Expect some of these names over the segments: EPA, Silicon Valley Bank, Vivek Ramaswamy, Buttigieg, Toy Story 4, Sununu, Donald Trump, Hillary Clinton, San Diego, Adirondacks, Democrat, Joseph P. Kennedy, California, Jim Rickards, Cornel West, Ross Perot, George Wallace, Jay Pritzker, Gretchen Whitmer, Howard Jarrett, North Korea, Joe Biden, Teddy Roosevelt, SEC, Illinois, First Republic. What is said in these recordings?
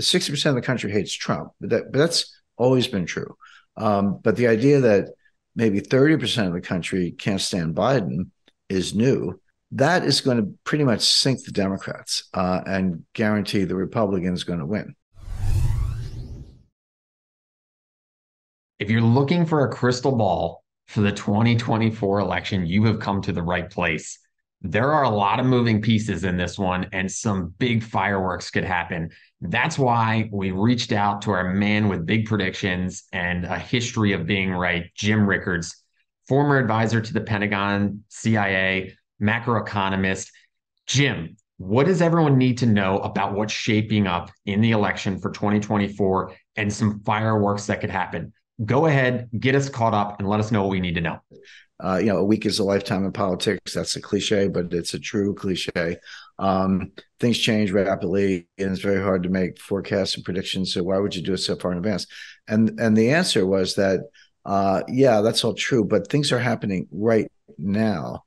60% of the country hates Trump, but that's always been true. But the idea that maybe 30% of the country can't stand Biden is new. That is going to pretty much sink the Democrats and guarantee the Republicans going to win. If you're looking for a crystal ball for the 2024 election, you have come to the right place. There are a lot of moving pieces in this one, and some big fireworks could happen. That's why we reached out to our man with big predictions and a history of being right, Jim Rickards, former advisor to the Pentagon, CIA, macroeconomist. Jim, what does everyone need to know about what's shaping up in the election for 2024 and some fireworks that could happen? Go ahead, get us caught up, and let us know what we need to know. A week is a lifetime in politics. That's a cliche, but it's a true cliche. Things change rapidly, and it's very hard to make forecasts and predictions. So why would you do it so far in advance? And the answer was that, yeah, that's all true, but things are happening right now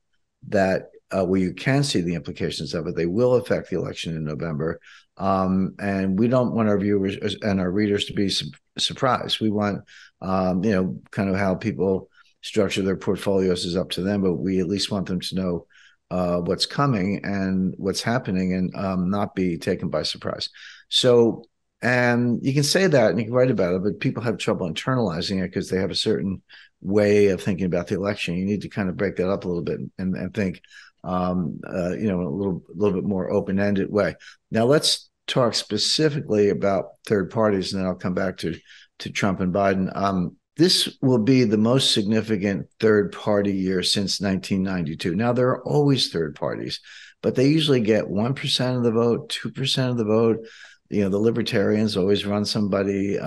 that where you can see the implications of it. They will affect the election in November. And we don't want our viewers and our readers to be surprised. We want, kind of how people structure their portfolios is up to them, but we at least want them to know what's coming and what's happening and not be taken by surprise. So, and you can say that and you can write about it, but people have trouble internalizing it because they have a certain way of thinking about the election. You need to kind of break that up a little bit and think, a little bit more open-ended way. Now let's talk specifically about third parties, and then I'll come back to Trump and Biden. This will be the most significant third-party year since 1992. Now, there are always third parties, but they usually get 1% of the vote, 2% of the vote. You know, the Libertarians always run somebody.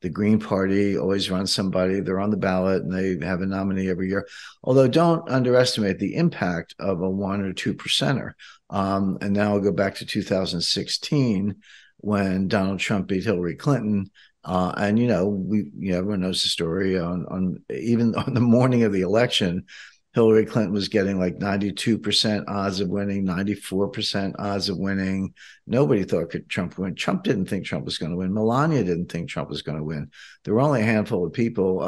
The Green Party always runs somebody. They're on the ballot, and they have a nominee every year. Although, don't underestimate the impact of a 1 or 2 percenter. And now I'll go back to 2016 when Donald Trump beat Hillary Clinton. And, everyone knows the story on the morning of the election, Hillary Clinton was getting like 92% odds of winning, 94% odds of winning. Nobody thought Trump would win. Trump didn't think Trump was going to win. Melania didn't think Trump was going to win. There were only a handful of people,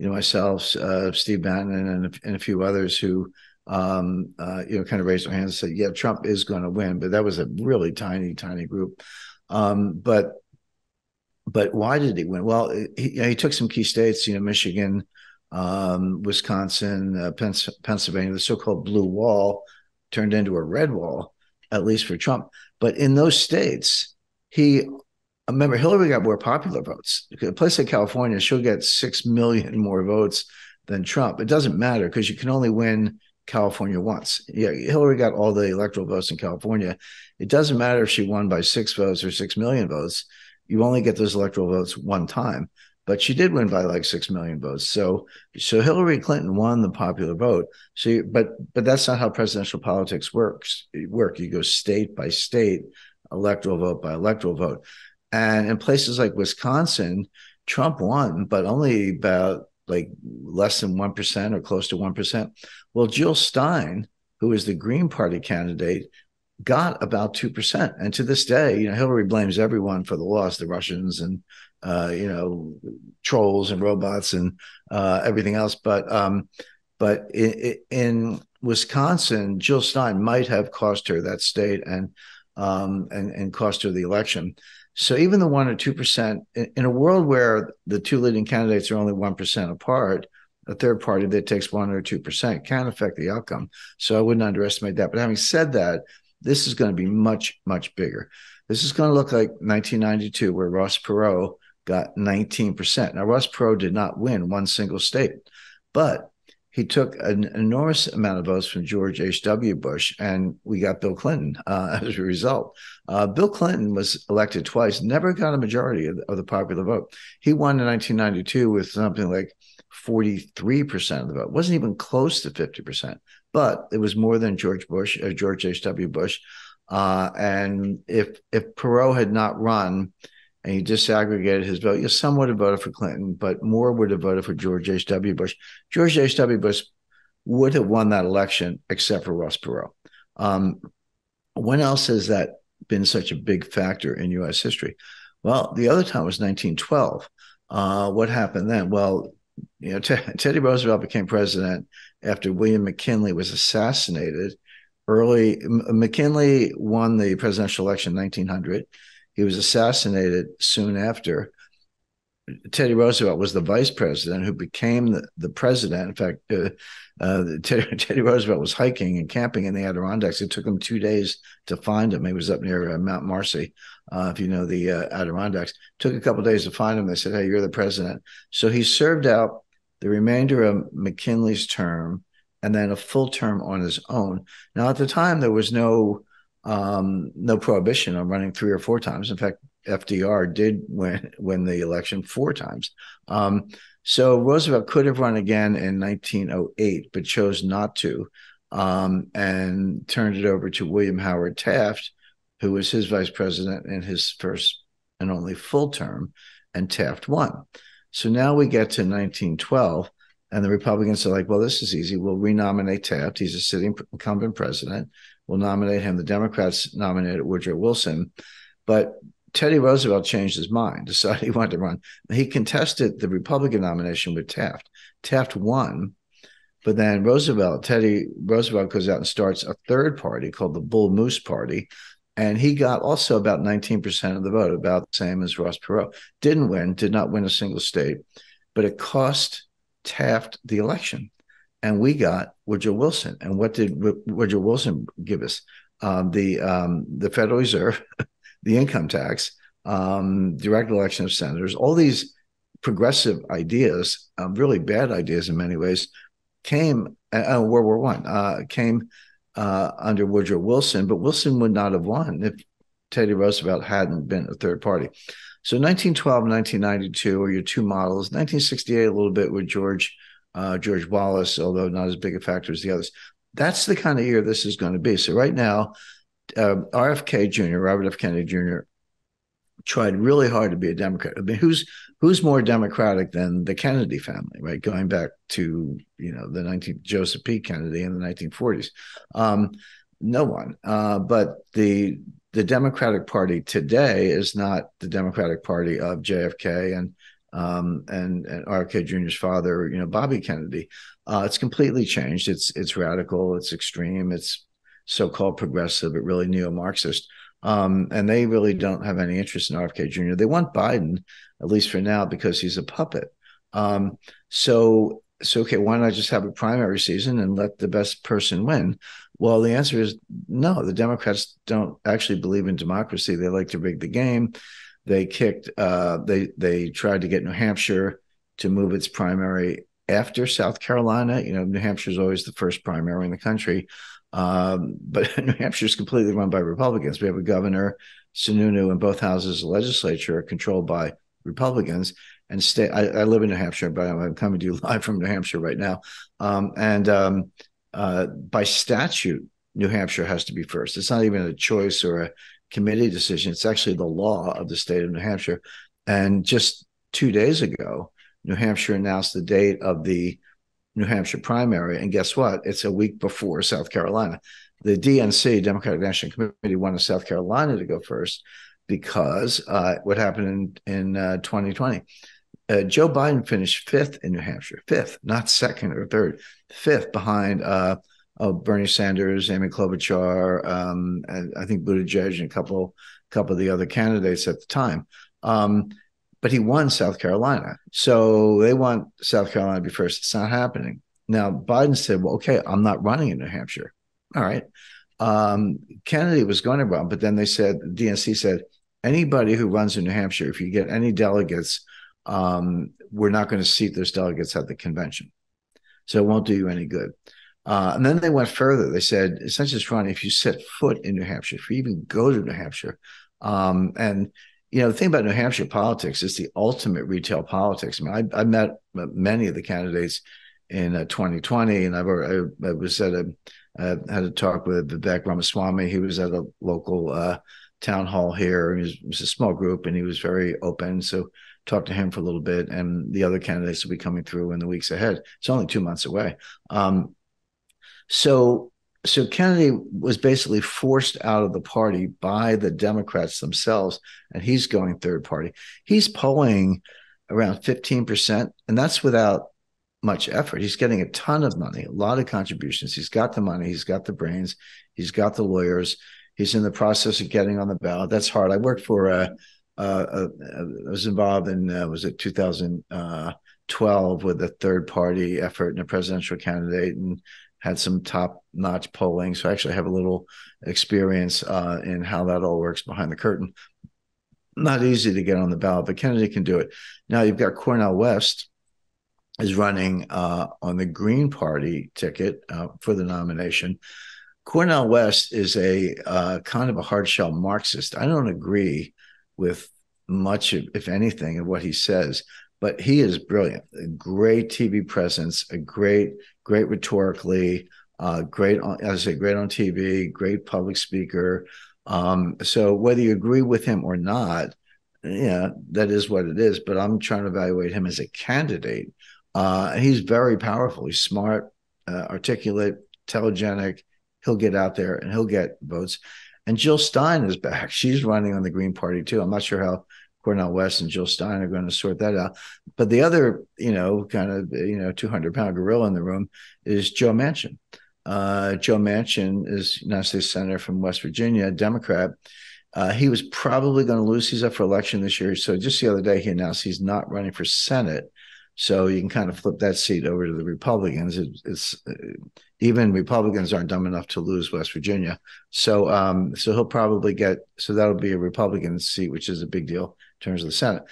myself, Steve Bannon, and a few others who, kind of raised their hands and said, yeah, Trump is going to win. But that was a really tiny, tiny group. But why did he win? Well, he took some key states, Michigan, Wisconsin, Pennsylvania. The so-called blue wall turned into a red wall, at least for Trump. But in those states, remember, Hillary got more popular votes. A place like California, she'll get 6 million more votes than Trump. It doesn't matter because you can only win California once. Yeah, Hillary got all the electoral votes in California. It doesn't matter if she won by 6 votes or 6 million votes. You only get those electoral votes one time, but she did win by like 6 million votes. So Hillary Clinton won the popular vote. But that's not how presidential politics works. You go state by state, electoral vote by electoral vote. And in places like Wisconsin, Trump won, but only about like less than 1% or close to 1%. Well, Jill Stein, who is the Green Party candidate, got about 2%. And to this day, Hillary blames everyone for the loss, the Russians and, trolls and robots and everything else. But in Wisconsin, Jill Stein might have cost her that state and cost her the election. So even the 1 or 2%, in a world where the two leading candidates are only 1% apart, a third party that takes 1 or 2% can affect the outcome. So I wouldn't underestimate that. But having said that, this is going to be much, much bigger. This is going to look like 1992, where Ross Perot got 19%. Now, Ross Perot did not win one single state, but he took an enormous amount of votes from George H.W. Bush, and we got Bill Clinton as a result. Bill Clinton was elected twice, never got a majority of the popular vote. He won in 1992 with something like 43% of the vote. It wasn't even close to 50%, but it was more than George H.W. Bush. And if Perot had not run and he disaggregated his vote, some would have voted for Clinton, but more would have voted for George H.W. Bush. George H.W. Bush would have won that election except for Ross Perot. When else has that been such a big factor in U.S. history. Well, the other time was 1912. What happened then? Well, you know, Teddy Roosevelt became president after William McKinley was assassinated. McKinley won the presidential election in 1900. He was assassinated soon after. Teddy Roosevelt was the vice president who became the president. In fact, Teddy Roosevelt was hiking and camping in the Adirondacks. It took him 2 days to find him. He was up near Mount Marcy, if you know the Adirondacks. Took a couple of days to find him. They said, hey, you're the president. So he served out the remainder of McKinley's term and then a full term on his own. Now, at the time, there was no prohibition on running 3 or 4 times. In fact, FDR did win the election 4 times. So Roosevelt could have run again in 1908, but chose not to, and turned it over to William Howard Taft, who was his vice president in his first and only full term, and Taft won. So now we get to 1912, and the Republicans are like, well, this is easy. We'll renominate Taft. He's a sitting incumbent president. We'll nominate him. The Democrats nominated Woodrow Wilson, but Teddy Roosevelt changed his mind, decided he wanted to run. He contested the Republican nomination with Taft. Taft won, but then Teddy Roosevelt goes out and starts a third party called the Bull Moose Party, and he got also about 19% of the vote, about the same as Ross Perot. Didn't win, did not win a single state, but it cost Taft the election, and we got Woodrow Wilson. And what did Woodrow Wilson give us? The Federal Reserve, the income tax, direct election of senators, all these progressive ideas, really bad ideas in many ways, came World War I, came under Woodrow Wilson, but Wilson would not have won if Teddy Roosevelt hadn't been a third party. So 1912, 1992 are your two models. 1968 a little bit with George Wallace, although not as big a factor as the others. That's the kind of year this is going to be. So right now, RFK Jr., Robert F. Kennedy Jr., tried really hard to be a Democrat. I mean, who's more Democratic than the Kennedy family, right? Going back to, you know, the Joseph P. Kennedy in the 1940s. No one. But the Democratic Party today is not the Democratic Party of JFK and RFK Jr.'s father, you know, Bobby Kennedy. It's completely changed. It's radical. It's extreme. It's so-called progressive, but really neo-Marxist. And they really don't have any interest in RFK Jr. They want Biden, at least for now, because he's a puppet. So okay, why not just have a primary season and let the best person win? Well, the answer is no. The Democrats don't actually believe in democracy. They like to rig the game. They kicked. They tried to get New Hampshire to move its primary after South Carolina. You know, New Hampshire is always the first primary in the country. But New Hampshire is completely run by Republicans. We have a governor, Sununu, and both houses of the legislature are controlled by Republicans. And I live in New Hampshire, but I'm coming to you live from New Hampshire right now. By statute, New Hampshire has to be first. It's not even a choice or a committee decision. It's actually the law of the state of New Hampshire. And just 2 days ago, New Hampshire announced the date of the New Hampshire primary, and guess what? It's a week before South Carolina. The DNC, Democratic National Committee, wanted South Carolina to go first because what happened in 2020. Joe Biden finished 5th in New Hampshire, 5th, not 2nd or 3rd, 5th behind Bernie Sanders, Amy Klobuchar, and I think Buttigieg and a couple of the other candidates at the time. But he won South Carolina. So they want South Carolina to be first. It's not happening. Now, Biden said, well, okay, I'm not running in New Hampshire. All right. Kennedy was going to run, but then they said, the DNC said, anybody who runs in New Hampshire, if you get any delegates, we're not going to seat those delegates at the convention. So it won't do you any good. And then they went further. They said, it's not just running, if you set foot in New Hampshire, if you even go to New Hampshire, you know, the thing about New Hampshire politics is the ultimate retail politics. I mean, I met many of the candidates in 2020, and I was at had a talk with Vivek Ramaswamy. He was at a local town hall here. It was a small group, and he was very open. So talked to him for a little bit, and the other candidates will be coming through in the weeks ahead. It's only 2 months away. So So Kennedy was basically forced out of the party by the Democrats themselves, and he's going third party. He's polling around 15%, and that's without much effort. He's getting a ton of money, a lot of contributions. He's got the money. He's got the brains. He's got the lawyers. He's in the process of getting on the ballot. That's hard. I worked for I was involved in, was it 2012 with a third party effort and a presidential candidate, and had some top-notch polling. So I actually have a little experience in how that all works behind the curtain. Not easy to get on the ballot, but Kennedy can do it. Now you've got Cornel West is running on the Green Party ticket for the nomination. Cornel West is a kind of a hard-shell Marxist. I don't agree with much, if anything, of what he says, but he is brilliant, a great TV presence, a great rhetorically, great on TV, great public speaker. So whether you agree with him or not, yeah, that is what it is. But I'm trying to evaluate him as a candidate. He's very powerful. He's smart, articulate, telegenic. He'll get out there and he'll get votes. And Jill Stein is back. She's running on the Green Party too. I'm not sure how Cornel West and Jill Stein are going to sort that out. But the other, kind of, 200-pound gorilla in the room is Joe Manchin. Joe Manchin is United States Senator from West Virginia, Democrat. He was probably going to lose. He's up for election this year. So just the other day, he announced he's not running for Senate. So you can kind of flip that seat over to the Republicans. Even Republicans aren't dumb enough to lose West Virginia. So so he'll probably so that'll be a Republican seat, which is a big deal in terms of the Senate.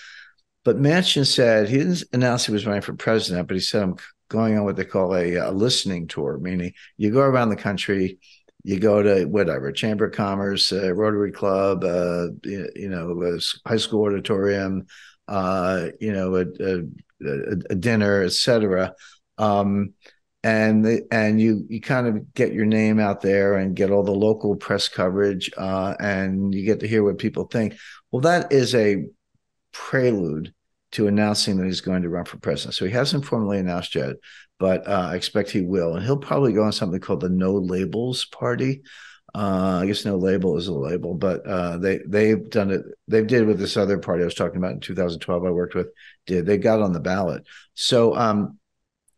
But Manchin said, he didn't announce he was running for president, but he said, I'm going on what they call a listening tour, meaning you go around the country, you go to whatever, Chamber of Commerce, Rotary Club, high school auditorium, a dinner, etc. And you kind of get your name out there and get all the local press coverage, and you get to hear what people think. Well, that is a prelude to announcing that he's going to run for president. So he hasn't formally announced yet, but I expect he will. And he'll probably go on something called the No Labels Party. I guess No Label is a label, but they've done it. They did with this other party I was talking about in 2012 I worked with. They got on the ballot. So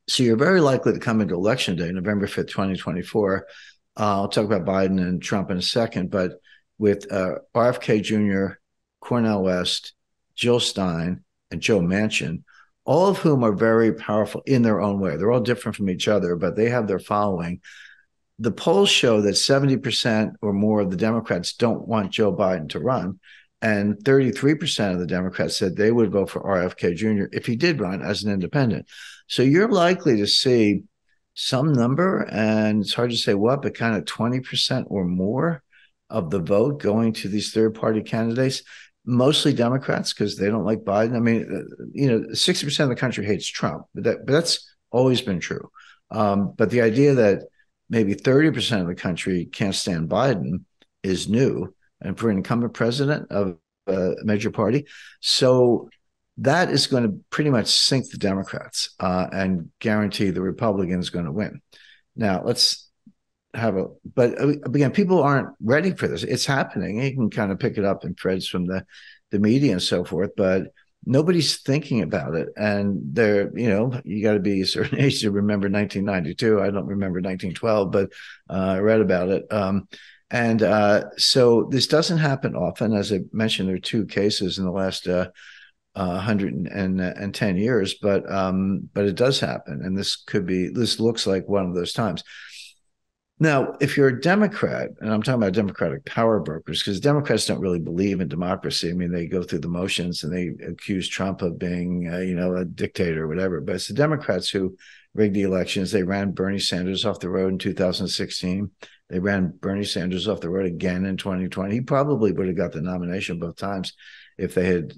so you're very likely to come into Election Day, November 5th, 2024. I'll talk about Biden and Trump in a second, but with RFK Jr., Cornel West, Jill Stein, and Joe Manchin, all of whom are very powerful in their own way. They're all different from each other, but they have their following. The polls show that 70% or more of the Democrats don't want Joe Biden to run, and 33% of the Democrats said they would vote for RFK Jr. if he did run as an independent. So you're likely to see some number, and it's hard to say what, but kind of 20% or more of the vote going to these third-party candidates, mostly Democrats because they don't like Biden. I mean, 60% of the country hates Trump, but that's always been true. But the idea that maybe 30% of the country can't stand Biden is new, and for an incumbent president of a major party. So that is going to pretty much sink the Democrats and guarantee the Republicans going to win. Now, let's have a – but again, people aren't ready for this. It's happening. You can kind of pick it up in threads from the media and so forth, but nobody's thinking about it. And they're, you got to be a certain age to remember 1992. I don't remember 1912, but I read about it. So this doesn't happen often. As I mentioned, there are two cases in the last 110 years, but it does happen. And this looks like one of those times. Now, if you're a Democrat, and I'm talking about Democratic power brokers, because Democrats don't really believe in democracy. I mean, they go through the motions and they accuse Trump of being, a dictator or whatever. But it's the Democrats who rigged the elections. They ran Bernie Sanders off the road in 2016. They ran Bernie Sanders off the road again in 2020. He probably would have got the nomination both times if they had,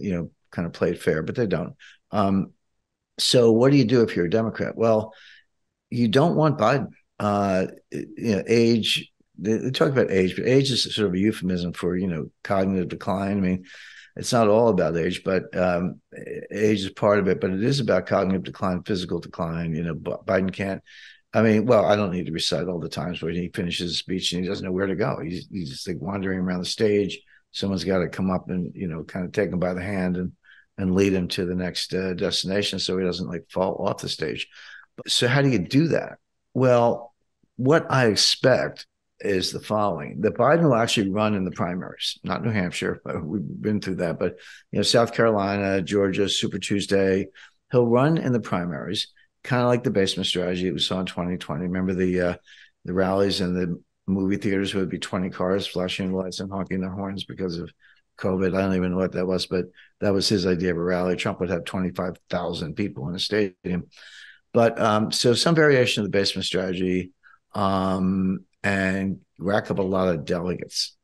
kind of played fair, but they don't. So what do you do if you're a Democrat? Well, you don't want Biden. Age, they talk about age, but age is sort of a euphemism for, cognitive decline. I mean, it's not all about age, but age is part of it, but it is about cognitive decline, physical decline. Biden can't I mean, well, I don't need to recite all the times where he finishes his speech and he doesn't know where to go. He's just like wandering around the stage. Someone's got to come up and, you know, kind of take him by the hand and lead him to the next destination so he doesn't like fall off the stage. So how do you do that? Well, what I expect is the following. That Biden will actually run in the primaries, not New Hampshire. But we've been through that. But, you know, South Carolina, Georgia, Super Tuesday, he'll run in the primaries, kind of like the basement strategy that we saw in 2020. Remember the rallies and the movie theaters would be 20 cars flashing lights and honking their horns because of COVID. I don't even know what that was, but that was his idea of a rally. Trump would have 25,000 people in a stadium. But so some variation of the basement strategy and rack up a lot of delegates.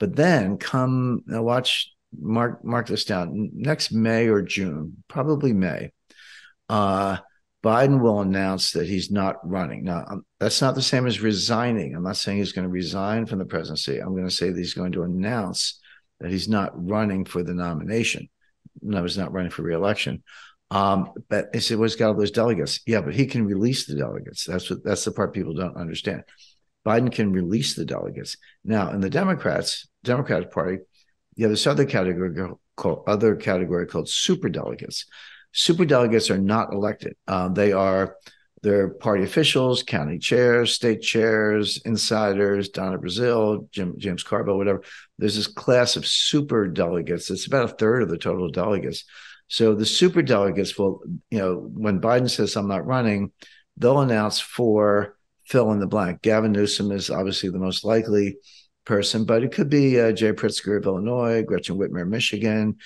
But then come, now watch, mark this down, next May or June, probably May, Biden will announce that he's not running. Now, that's not the same as resigning. I'm not saying he's going to resign from the presidency. I'm going to say that he's going to announce that he's not running for the nomination. No, he's not running for reelection. But he said, well, he's got all those delegates. Yeah, but he can release the delegates. That's the part people don't understand. Biden can release the delegates. Now, in the Democratic Party, you have this other category called superdelegates. Superdelegates are not elected. They're party officials, county chairs, state chairs, insiders, Donna Brazile, James Carville, whatever. There's this class of superdelegates. It's about a third of the total delegates. So the superdelegates will, you know, when Biden says I'm not running, they'll announce for fill in the blank. Gavin Newsom is obviously the most likely person, but it could be Jay Pritzker of Illinois, Gretchen Whitmer, Michigan,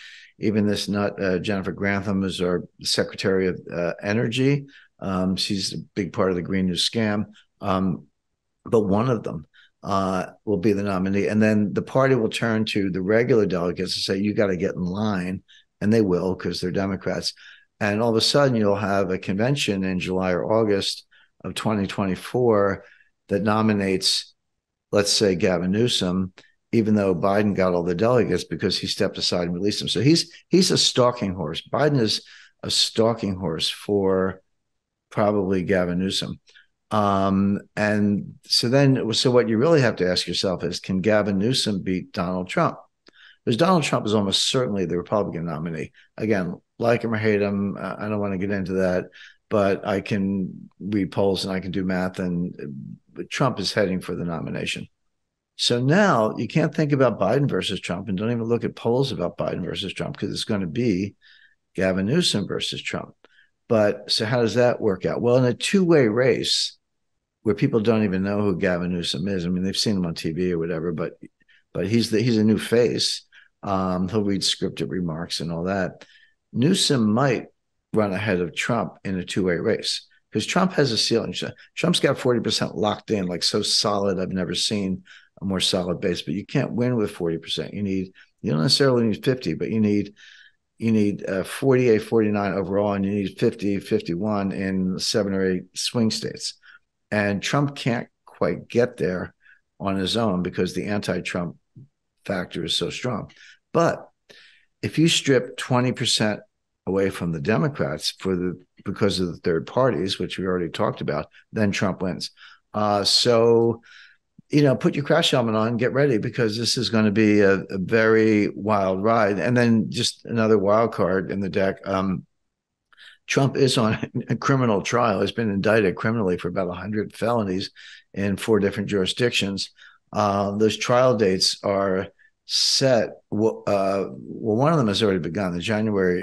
even this nut, Jennifer Grantham, is our Secretary of Energy. She's a big part of the Green New scam. But one of them will be the nominee. And then the party will turn to the regular delegates and say, you got to get in line. And they will, because they're Democrats. And all of a sudden, you'll have a convention in July or August of 2024 that nominates, let's say, Gavin Newsom, even though Biden got all the delegates because he stepped aside and released them. So he's a stalking horse. Biden is a stalking horse for probably Gavin Newsom. And so then, so what you really have to ask yourself is, can Gavin Newsom beat Donald Trump? Because Donald Trump is almost certainly the Republican nominee. Again, like him or hate him, I don't want to get into that, but I can read polls and I can do math, and Trump is heading for the nomination. So now you can't think about Biden versus Trump, and don't even look at polls about Biden versus Trump, because it's going to be Gavin Newsom versus Trump. But so how does that work out? Well, in a two-way race where people don't even know who Gavin Newsom is. I mean, they've seen him on TV or whatever, but he's a new face. He'll read scripted remarks and all that. Newsom might run ahead of Trump in a two-way race, because Trump has a ceiling. Trump's got 40% locked in, like so solid. I've never seen a more solid base, but you can't win with 40%. You don't necessarily need 50, but you need 48, 49 overall, and you need 50, 51 in 7 or 8 swing states. And Trump can't quite get there on his own because the anti-Trump factor is so strong. But if you strip 20% away from the Democrats because of the third parties, which we already talked about, then Trump wins. So, you know, put your crash helmet on, get ready, because this is going to be a very wild ride. And then just another wild card in the deck. Trump is on a criminal trial. He's been indicted criminally for about 100 felonies in 4 different jurisdictions. Those trial dates are set. Well, one of them has already begun. The January,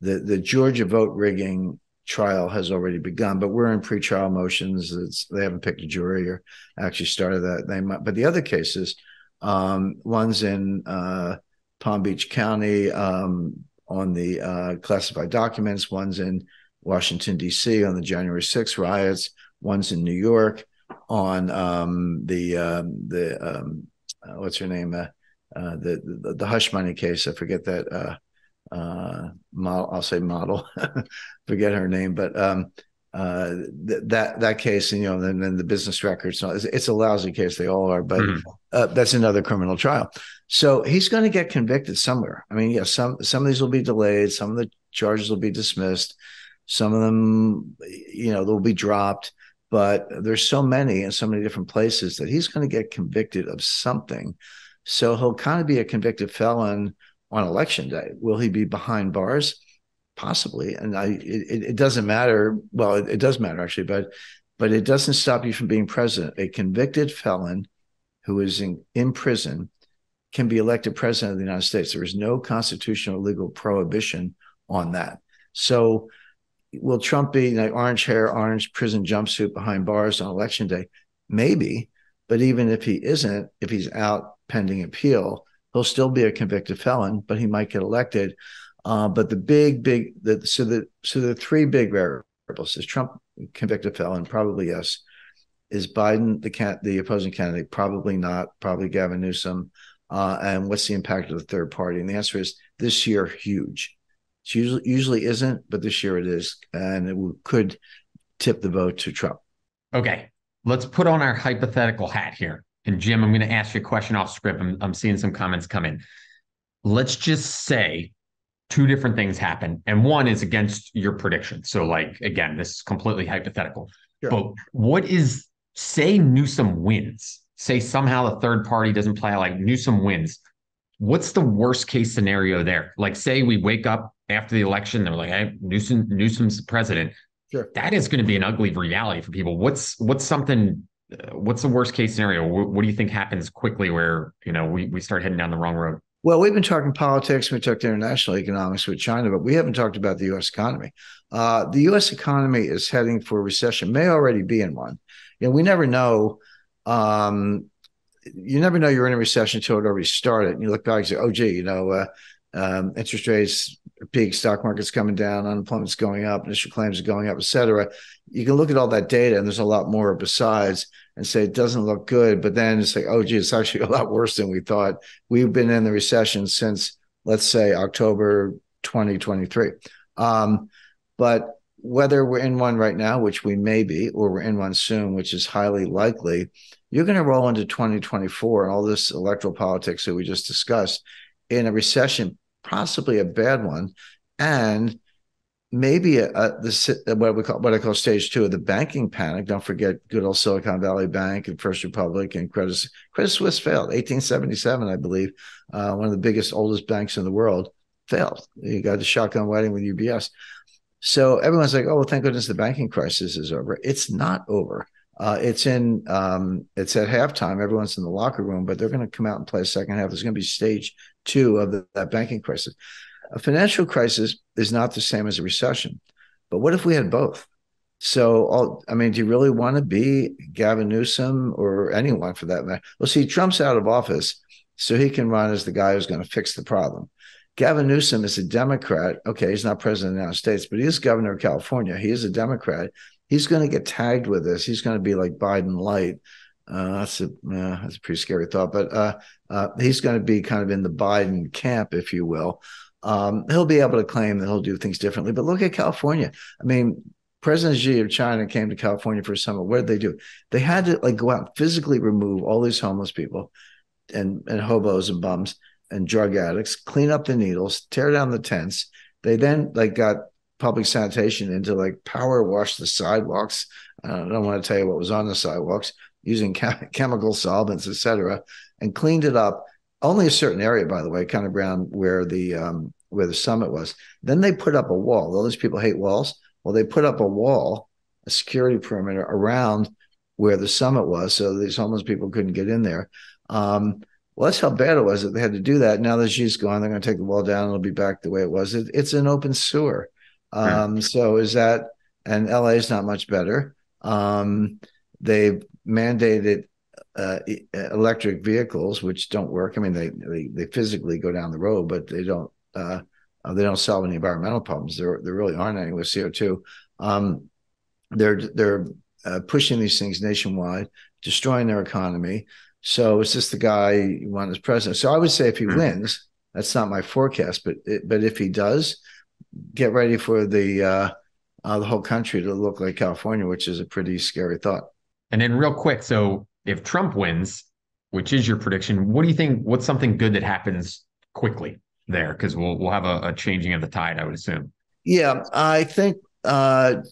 the Georgia vote rigging trial has already begun, but we're in pretrial motions. They haven't picked a jury or actually started that. They might, but the other cases, one's in Palm Beach County on the classified documents, one's in Washington, D.C. on the January 6th riots, one's in New York on what's her name? The hush money case. I forget that. Model, I'll say model, forget her name, but that case, and, you know, then the business records, it's a lousy case. They all are, but that's another criminal trial. So he's going to get convicted somewhere. I mean, yeah, some of these will be delayed. Some of the charges will be dismissed. Some of them, you know, they'll be dropped. But there's so many in so many different places that he's going to get convicted of something. So he'll kind of be a convicted felon on election day. Will he be behind bars? Possibly. And it doesn't matter. Well, it does matter, actually, but it doesn't stop you from being president. A convicted felon who is in prison can be elected president of the United States. There is no constitutional legal prohibition on that. So will Trump be like orange hair, orange prison jumpsuit behind bars on election day? Maybe. But even if he isn't, if he's out pending appeal, he'll still be a convicted felon, but he might get elected. But the so the three big variables is Trump, convicted felon, probably yes. Is Biden the opposing candidate? Probably not. Probably Gavin Newsom. And what's the impact of the third party? And the answer is this year, huge. It usually isn't, but this year it is. And it could tip the vote to Trump. Okay. Let's put on our hypothetical hat here. And Jim, I'm going to ask you a question off script. I'm seeing some comments come in. Let's just say two different things happen. And one is against your prediction. So like, again, this is completely hypothetical. Sure. But what is, say Newsom wins, say somehow the third party doesn't play out, like Newsom wins. What's the worst case scenario there? Like say we wake up after the election, they're like, hey, Newsom's the president. Sure. That is going to be an ugly reality for people. What's the worst case scenario? What do you think happens quickly where, you know, we start heading down the wrong road? Well, we've been talking politics. We talked international economics with China, but we haven't talked about the U.S. economy. The U.S. economy is heading for a recession, may already be in one. You know, we never know. You never know you're in a recession until it already started. And you look back and say, oh, gee, you know, interest rates peak, stock market's coming down, unemployment's going up, initial claims are going up, et cetera. You can look at all that data, and there's a lot more besides, and say it doesn't look good. But then it's like, oh, gee, it's actually a lot worse than we thought. We've been in the recession since, let's say, October 2023. But whether we're in one right now, which we may be, or we're in one soon, which is highly likely, you're going to roll into 2024 and all this electoral politics that we just discussed in a recession, possibly a bad one, and maybe what I call stage two of the banking panic. Don't forget good old Silicon Valley Bank and First Republic and Credit Suisse failed. 1877, I believe, one of the biggest, oldest banks in the world, failed. You got the shotgun wedding with UBS. So everyone's like, oh, well, thank goodness the banking crisis is over. It's not over. It's at halftime. Everyone's in the locker room, but they're going to come out and play a second half. There's going to be stage two of that banking crisis. A financial crisis is not the same as a recession, but what if we had both? So, do you really want to be Gavin Newsom or anyone for that matter? Well, see, Trump's out of office, so he can run as the guy who's going to fix the problem. Gavin Newsom is a Democrat. Okay, he's not president of the United States, but he is governor of California. He is a Democrat. He's going to get tagged with this. He's going to be like Biden light. That's a pretty scary thought, but he's going to be kind of in the Biden camp, if you will. He'll be able to claim that he'll do things differently. But look at California. I mean, President Xi of China came to California for a summit. What did they do? They had to go out and physically remove all these homeless people and hobos and bums and drug addicts, clean up the needles, tear down the tents. They then got public sanitation into power wash the sidewalks. I don't want to tell you what was on the sidewalks, using chemical solvents, et cetera, and cleaned it up. Only a certain area, by the way, kind of around where the summit was. Then they put up a wall. All these people hate walls. Well, they put up a wall, a security perimeter around where the summit was, so these homeless people couldn't get in there. Well, that's how bad it was that they had to do that. Now that she's gone, they're going to take the wall down and it'll be back the way it was. It's an open sewer. So is that, and LA is not much better. They've mandated electric vehicles, which don't work. I mean, they physically go down the road, but they don't solve any environmental problems. There really aren't any with CO2. They're pushing these things nationwide, destroying their economy. So it's just the guy you want as president. So I would say if he wins, that's not my forecast, but if he does, get ready for the whole country to look like California, which is a pretty scary thought. And then real quick, so if Trump wins, which is your prediction, what do you think, what's something good that happens quickly there? Because we'll have a changing of the tide, I would assume. Yeah, I think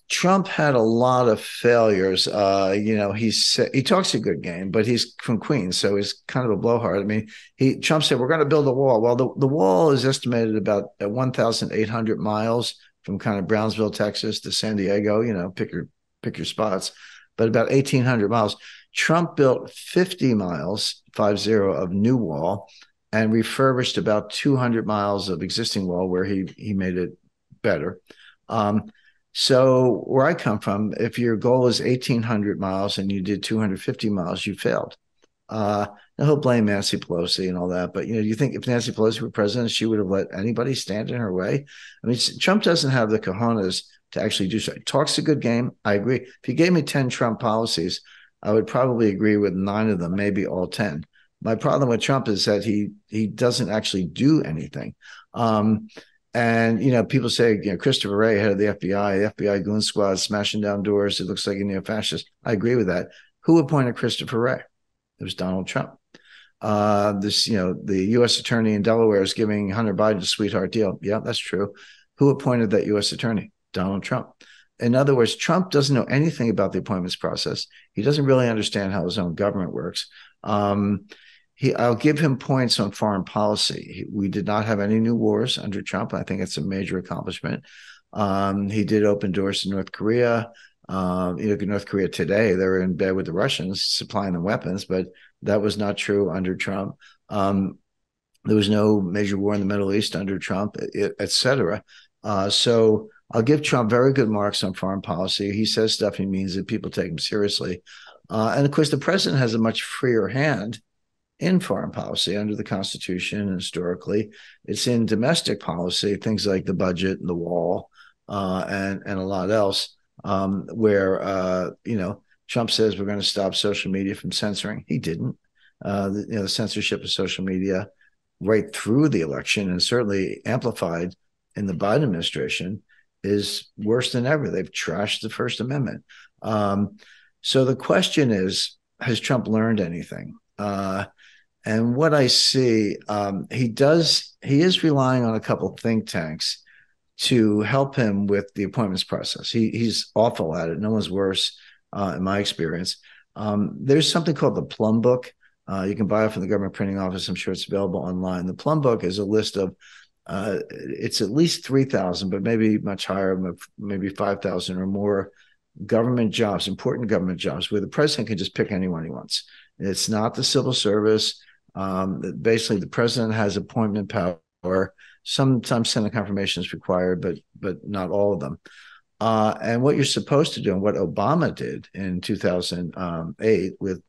Trump had a lot of failures. He talks a good game, but he's from Queens, so he's kind of a blowhard. I mean, Trump said, we're going to build a wall. Well, the wall is estimated about 1,800 miles from kind of Brownsville, Texas to San Diego, pick your spots, but about 1,800 miles. Trump built 50 miles, 50, of new wall and refurbished about 200 miles of existing wall where he made it better. So where I come from, if your goal is 1,800 miles and you did 250 miles, you failed. He'll blame Nancy Pelosi and all that. But, you think if Nancy Pelosi were president, she would have let anybody stand in her way? I mean, Trump doesn't have the cojones to actually do so. He talks a good game. I agree. If you gave me 10 Trump policies, I would probably agree with 9 of them, maybe all 10. My problem with Trump is that he doesn't actually do anything. And, people say, Christopher Wray, head of the FBI goon squad smashing down doors. It looks like a neo-fascist. I agree with that. Who appointed Christopher Wray? It was Donald Trump. The U.S. attorney in Delaware is giving Hunter Biden a sweetheart deal. Yeah, that's true. Who appointed that U.S. attorney? Donald Trump. In other words, Trump doesn't know anything about the appointments process. He doesn't really understand how his own government works. I'll give him points on foreign policy. We did not have any new wars under Trump. I think it's a major accomplishment. He did open doors to North Korea. You look at North Korea today, they're in bed with the Russians, supplying them weapons, but that was not true under Trump. There was no major war in the Middle East under Trump, et cetera. So I'll give Trump very good marks on foreign policy. He says stuff he means that people take him seriously. And of course, the president has a much freer hand in foreign policy under the Constitution, and historically, it's in domestic policy, things like the budget and the wall and a lot else, where Trump says we're going to stop social media from censoring. He didn't. The censorship of social media right through the election, and certainly amplified in the Biden administration, is worse than ever. They've trashed the First Amendment. So the question is, has Trump learned anything? And what I see, he is relying on a couple think tanks to help him with the appointments process. He's awful at it. No one's worse in my experience. There's something called the Plum Book. You can buy it from the government printing office. I'm sure it's available online. The Plum Book is a list of, it's at least 3,000, but maybe much higher, maybe 5,000 or more government jobs, important government jobs, where the president can just pick anyone he wants. It's not the civil service. Basically, the president has appointment power. Sometimes Senate confirmation is required, but not all of them. And what you're supposed to do, and what Obama did in 2008 with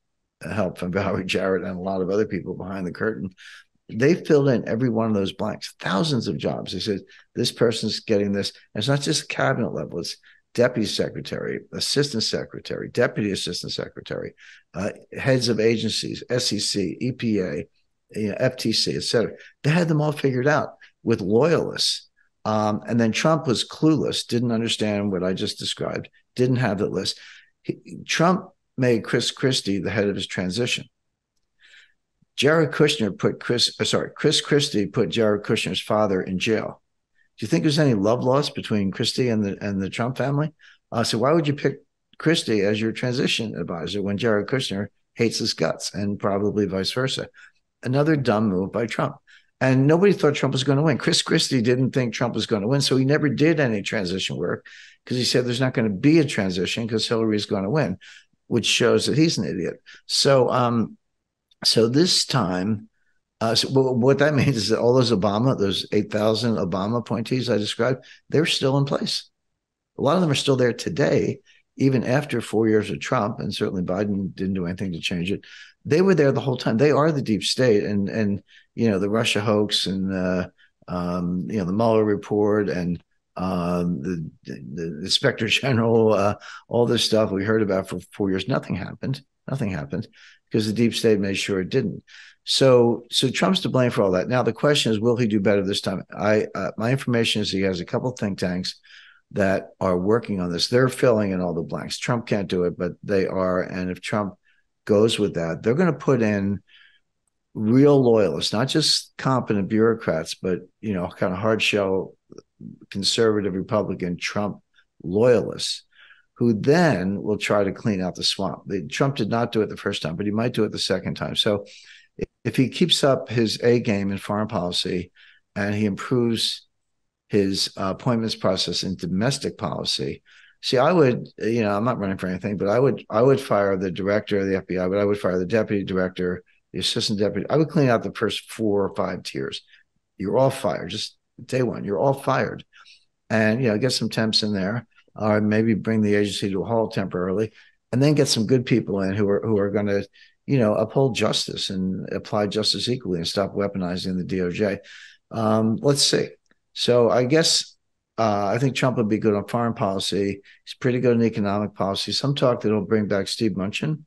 help from Howard Jarrett and a lot of other people behind the curtain, they filled in every one of those blanks, thousands of jobs. They said, this person's getting this. And it's not just cabinet level. It's deputy secretary, assistant secretary, deputy assistant secretary, heads of agencies, SEC, EPA, FTC, et cetera. They had them all figured out with loyalists. And then Trump was clueless, didn't understand what I just described, didn't have that list. Trump made Chris Christie the head of his transition. Jared Kushner put Chris Christie put Jared Kushner's father in jail. Do you think there's any love lost between Christie and the Trump family? So why would you pick Christie as your transition advisor when Jared Kushner hates his guts, and probably vice versa? Another dumb move by Trump. And nobody thought Trump was going to win. Chris Christie didn't think Trump was going to win, so he never did any transition work because he said there's not going to be a transition because Hillary's going to win, which shows that he's an idiot. So this time, what that means is that all those 8,000 Obama appointees I described, they're still in place. A lot of them are still there today, even after 4 years of Trump, and certainly Biden didn't do anything to change it. They were there the whole time. They are the deep state, and the Russia hoax, and the Mueller report, and the Inspector General, all this stuff we heard about for 4 years. Nothing happened because the deep state made sure it didn't. So Trump's to blame for all that. Now, the question is, will he do better this time? My information is he has a couple of think tanks that are working on this. They're filling in all the blanks. Trump can't do it, but they are. And if Trump goes with that, they're going to put in real loyalists, not just competent bureaucrats, but, kind of hard shell, conservative Republican Trump loyalists who then will try to clean out the swamp. Trump did not do it the first time, but he might do it the second time. So if he keeps up his A game in foreign policy and he improves his appointments process in domestic policy, see, I would, you know, I'm not running for anything, but I would fire the director of the FBI, but I would fire the deputy director, the assistant deputy. I would clean out the first 4 or 5 tiers. You're all fired. Just day one, you're all fired. And, you know, get some temps in there. Or maybe bring the agency to a halt temporarily, and then get some good people in who are going to, you know, uphold justice and apply justice equally and stop weaponizing the DOJ. Let's see. So I guess I think Trump would be good on foreign policy. He's pretty good in economic policy. Some talk that he'll bring back Steve Mnuchin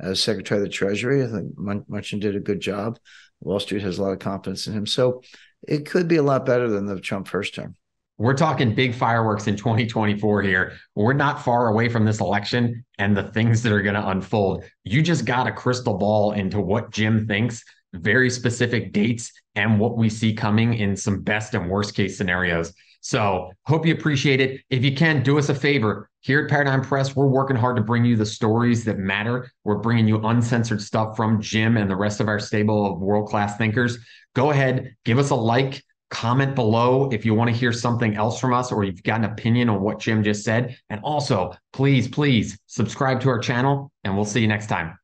as Secretary of the Treasury. I think Mnuchin did a good job. Wall Street has a lot of confidence in him. So it could be a lot better than the Trump first term. We're talking big fireworks in 2024 here. We're not far away from this election and the things that are going to unfold. You just got a crystal ball into what Jim thinks, very specific dates, and what we see coming in some best and worst case scenarios. So hope you appreciate it. If you can, do us a favor. Here at Paradigm Press, we're working hard to bring you the stories that matter. We're bringing you uncensored stuff from Jim and the rest of our stable of world-class thinkers. Go ahead, give us a like. Comment below if you want to hear something else from us or you've got an opinion on what Jim just said. And also, please, please subscribe to our channel and we'll see you next time.